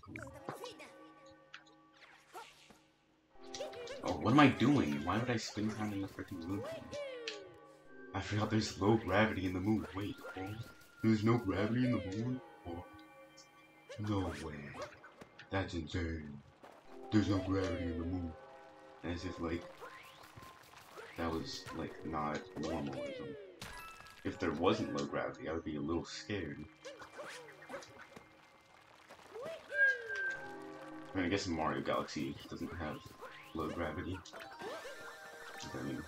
Oh, what am I doing? Why would I spend time in the freaking moon? I forgot there's low gravity in the moon. Wait, oh, there's no gravity in the moon? Oh, no way. That's insane. There's no gravity in the moon. As if, like, that was, like, not normalism. If there wasn't low gravity, I would be a little scared. I mean, I guess Mario Galaxy doesn't have low gravity. I mean,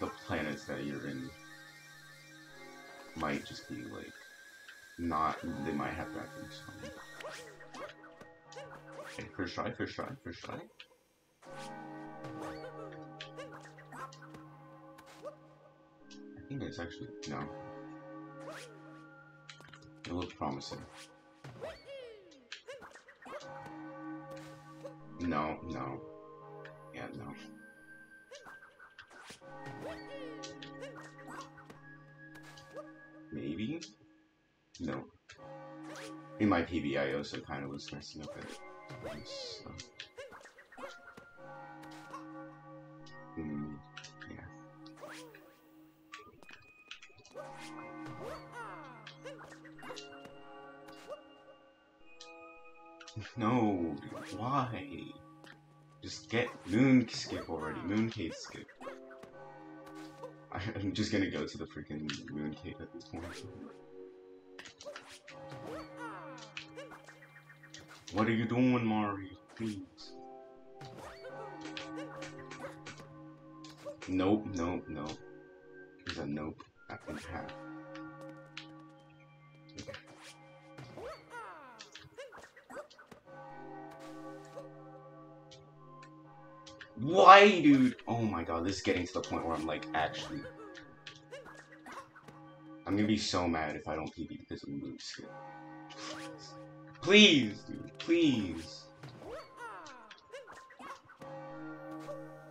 the planets that you're in might just be, like, not, they might have gravity. So. Okay, first try. I think it's actually, no. It looks promising. No. Yeah, no. Maybe? No. In my PB, I also kind of was messing up at it. So. Yeah. No, dude, why? Just get moon skip already. Moon cave skip. I'm just gonna go to the freaking moon cave at this point. What are you doing, Mario? Please. Nope. There's a nope I can have. Okay. Why, dude? Oh my god, this is getting to the point where I'm like, actually. I'm gonna be so mad if I don't PB because of move skill. Please, dude, please.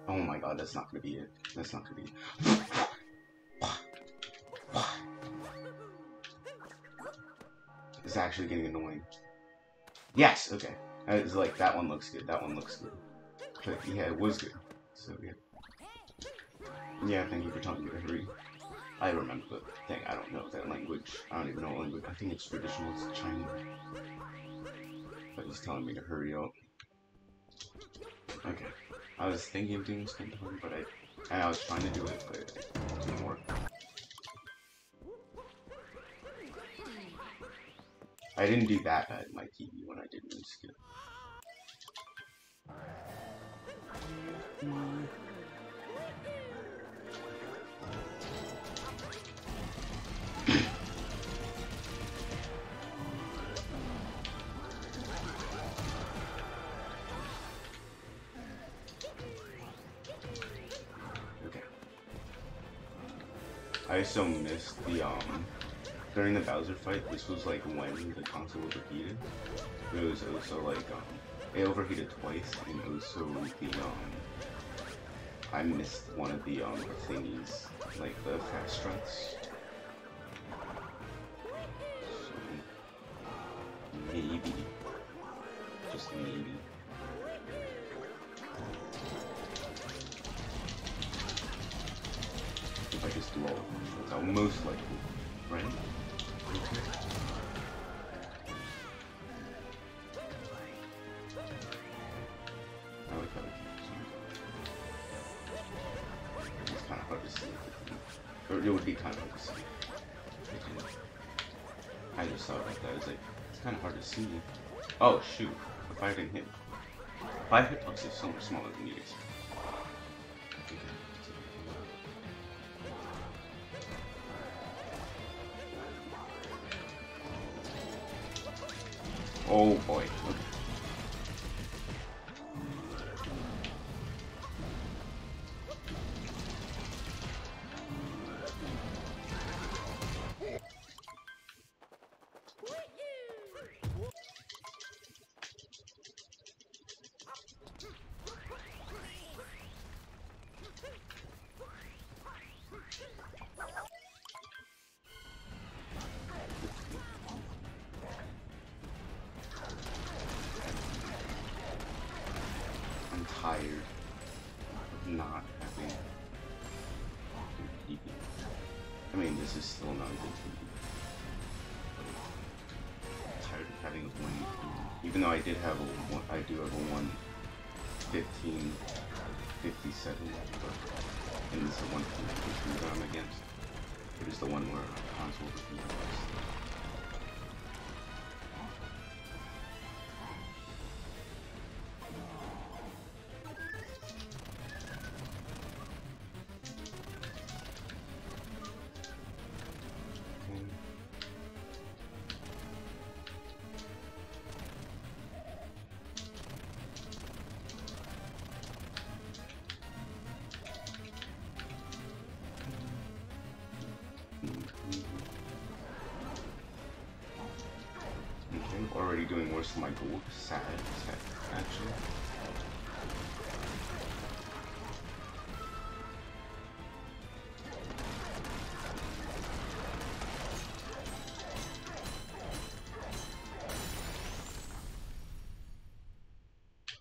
Oh my god, that's not gonna be it. That's not gonna be it. Why? It's actually getting annoying. Yes, okay. I was like, that one looks good, But yeah, it was good. So, yeah. Yeah, thank you for telling me to hurry. I remember the thing. I don't know that language. I don't even know language. I think it's traditional. It's Chinese. But he's telling me to hurry up. Okay. I was thinking of doing something, but I was trying to do it, but it didn't work. I didn't do that, I had my TV when I did moon skill. Okay. I still missed the during the Bowser fight, this was like when the console overheated. It was also like, it overheated twice, and also the, I missed one of the, thingies, like the fast strikes. So, maybe. Just maybe. If I just do all of them, it's almost likely, right? It's kind of hard to see. Or it would be kind of hard to see. I just thought about that. I was like, it's kind of hard to see. Oh shoot! If I didn't hit, 5 hit points is so much smaller than yours. Oh boy. Okay. Tired of not having good TV. I mean, this is still not good TV. Tired of having a 1 TV. Even though I did have a one, I do have a 1 1557, and it's the 1 1557 that I'm against. It is the one where console was. Already doing worse than my gold. Sad, actually.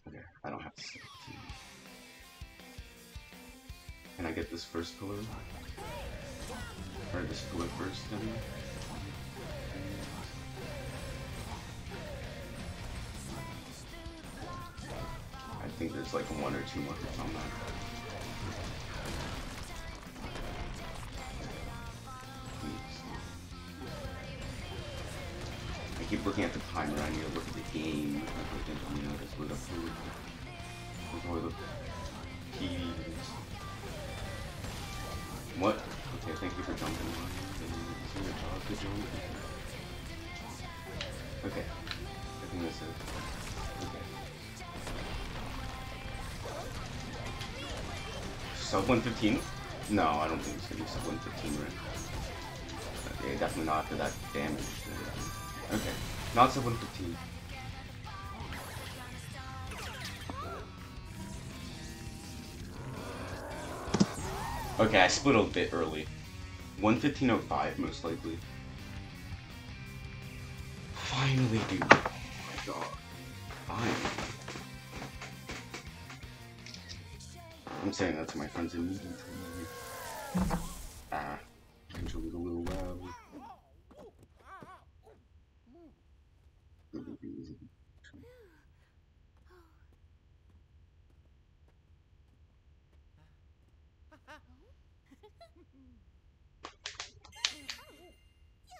Okay, I don't have to skip it. Can I get this first pillar? Or this pillar first, then? I think there's like 1 or 2 more hits on that. I keep looking at the timer, I need to look at the game. I don't notice where the food is. Where the TV is. What? Okay, thank you for jumping on. It's your job to jump. Okay. I think that's it. Okay. Sub 115? No, I don't think it's gonna be sub 115 right now. Okay, definitely not after that damage. Okay, not sub 115. Okay, I split a bit early. 115.05 most likely. Finally, dude. Oh my god. Finally. I'm saying that to my friends immediately. Ah, control was a little loud.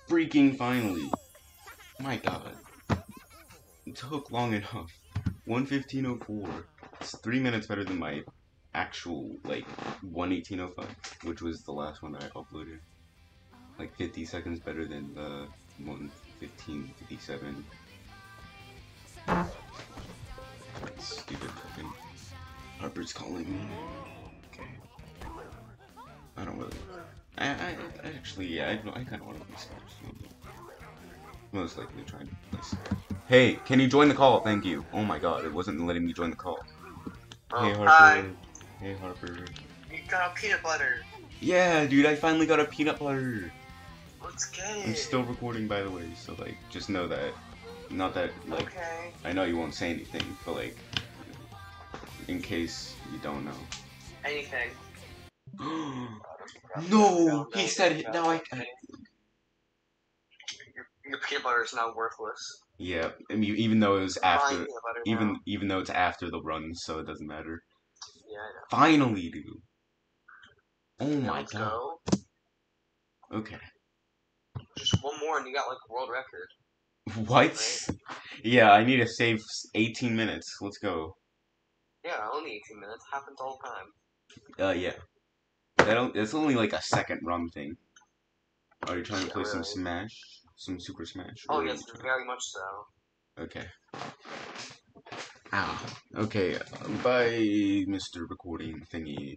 Freaking finally! My god. It took long enough. 1:15:04. It's 3 minutes better than my actual, like, 1:18:05, which was the last one that I uploaded. Like, 50 seconds better than the 1:15:57. Stupid fucking... Harper's calling me. Okay. I don't really... I actually, yeah, I kinda wanna be Scottish. Most likely trying to place. Hey, can you join the call? Thank you. Oh my god, it wasn't letting me join the call. Oh, hey Harper. Hi. Hey Harper. You got a peanut butter. Yeah, dude, I finally got a peanut butter. Let's get it. I'm still recording, by the way, so, like, just know that. Not that, like, okay. I know you won't say anything, but, like, in case you don't know. Anything. No! He said it! Now I can't. Your peanut butter is now worthless. Yeah, I mean, even though it was after, even though it's after the run, so it doesn't matter. Yeah, I know. Finally, dude. Oh my god. Go. Okay. Just one more and you got, like, world record. What? Right? Yeah, I need to save 18 minutes. Let's go. Yeah, only 18 minutes. Happens all the time. Yeah. It's only like a second run thing. Are you trying to play some Smash? Some Super Smash? Oh, yes, very much so. Okay. Ow. Okay, bye, Mr. Recording Thingy.